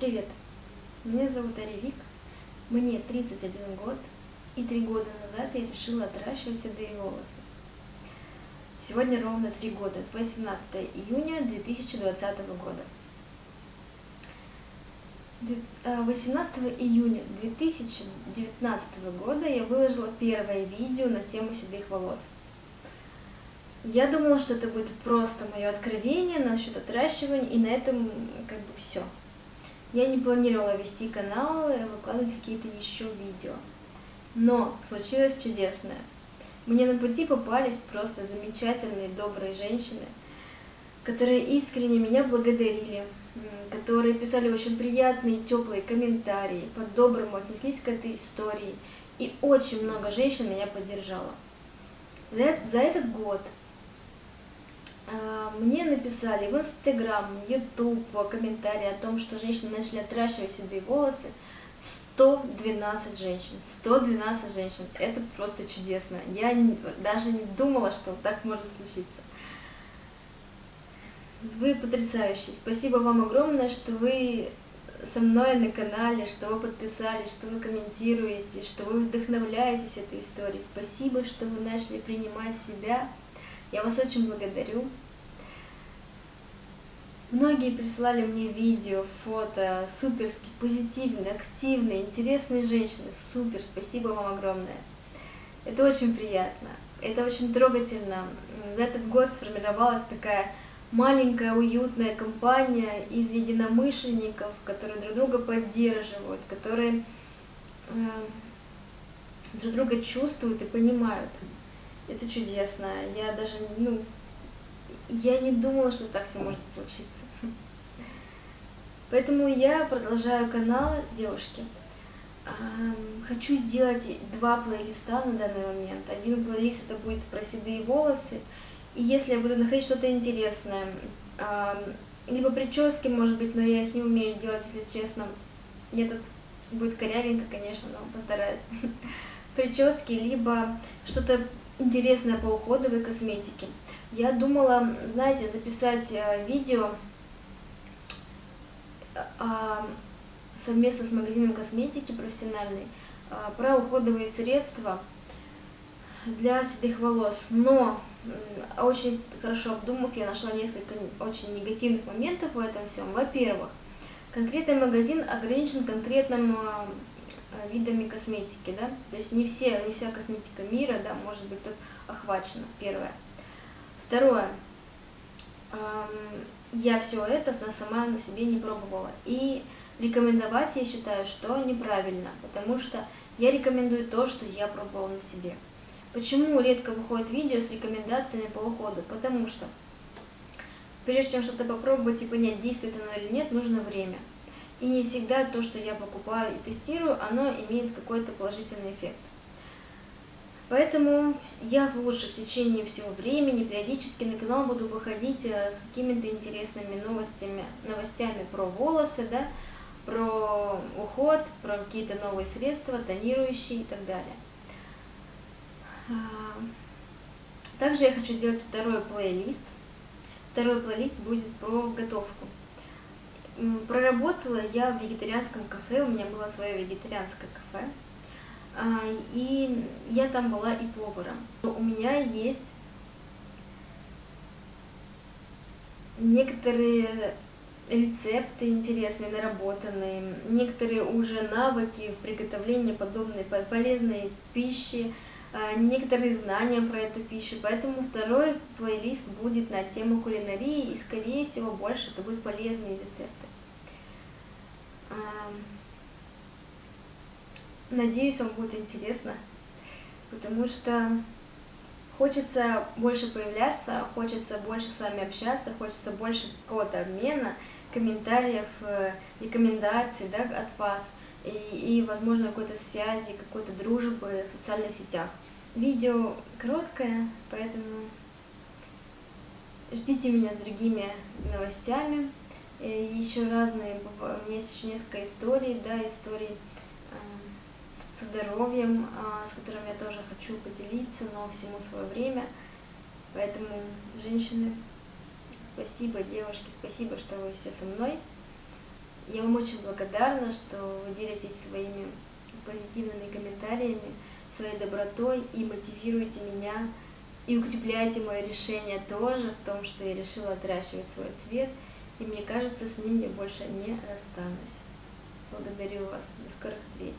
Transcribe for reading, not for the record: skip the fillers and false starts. Привет, меня зовут Аревик, мне 31 год, и 3 года назад я решила отращивать седые волосы. Сегодня ровно 3 года, 18 июня 2020 года. 18 июня 2019 года я выложила первое видео на тему седых волос. Я думала, что это будет просто мое откровение насчет отращивания, и на этом как бы все. Я не планировала вести канал и выкладывать какие-то еще видео. Но случилось чудесное. Мне на пути попались просто замечательные, добрые женщины, которые искренне меня благодарили, которые писали очень приятные, теплые комментарии, по-доброму отнеслись к этой истории. И очень много женщин меня поддержало. За этот год мне написали в Инстаграм, Ютуб, комментарии о том, что женщины начали отращивать седые волосы. 112 женщин. 112 женщин. Это просто чудесно. Я даже не думала, что так может случиться. Вы потрясающие. Спасибо вам огромное, что вы со мной на канале, что вы подписались, что вы комментируете, что вы вдохновляетесь этой историей. Спасибо, что вы начали принимать себя. Я вас очень благодарю. Многие присылали мне видео, фото, суперские, позитивные, активные, интересные женщины. Супер, спасибо вам огромное. Это очень приятно, это очень трогательно. За этот год сформировалась такая маленькая, уютная компания из единомышленников, которые друг друга поддерживают, которые друг друга чувствуют и понимают. Это чудесно. Я даже, я не думала, что так все может получиться. Поэтому я продолжаю канал, девушки. Хочу сделать 2 плейлиста на данный момент. 1 плейлист это будет про седые волосы. И если я буду находить что-то интересное, либо прически, может быть, но я их не умею делать, если честно. Мне тут будет корявенько, конечно, но постараюсь. Прически, либо что-то интересное по уходовой косметике. Я думала, знаете, записать видео совместно с магазином косметики профессиональной про уходовые средства для седых волос. Но очень хорошо обдумав, я нашла несколько очень негативных моментов в этом всем. Во-первых, конкретный магазин ограничен конкретным видами косметики, да, то есть не вся косметика мира, да, может быть, тут охвачена, первое. Второе, я все это сама на себе не пробовала, и рекомендовать я считаю, что неправильно, потому что я рекомендую то, что я пробовала на себе. Почему редко выходит видео с рекомендациями по уходу? Потому что, прежде чем что-то попробовать и понять, действует оно или нет, нужно время. И не всегда то, что я покупаю и тестирую, оно имеет какой-то положительный эффект. Поэтому я лучше в течение всего времени периодически на канал буду выходить с какими-то интересными новостями про волосы, да, про уход, про какие-то новые средства, тонирующие и так далее. Также я хочу сделать 2-й плейлист. 2-й плейлист будет про готовку. Проработала я в вегетарианском кафе, у меня было свое вегетарианское кафе, и я там была и поваром. У меня есть некоторые рецепты интересные, наработанные, некоторые уже навыки в приготовлении подобной полезной пищи, некоторые знания про эту пищу, поэтому 2-й плейлист будет на тему кулинарии, и скорее всего больше это будут полезные рецепты. Надеюсь, вам будет интересно, потому что хочется больше появляться, хочется больше с вами общаться, хочется больше какого-то обмена, комментариев, рекомендаций, да, от вас. И, возможно, какой-то связи, какой-то дружбы в социальных сетях. Видео короткое, поэтому ждите меня с другими новостями. И еще разные, у меня есть еще несколько историй, да, историй со здоровьем, с которым я тоже хочу поделиться, но всему свое время. Поэтому, женщины, спасибо, девушки, спасибо, что вы все со мной. Я вам очень благодарна, что вы делитесь своими позитивными комментариями, своей добротой и мотивируете меня, и укрепляете мое решение тоже в том, что я решила отращивать свой цвет, и мне кажется, с ним я больше не расстанусь. Благодарю вас. До скорых встреч.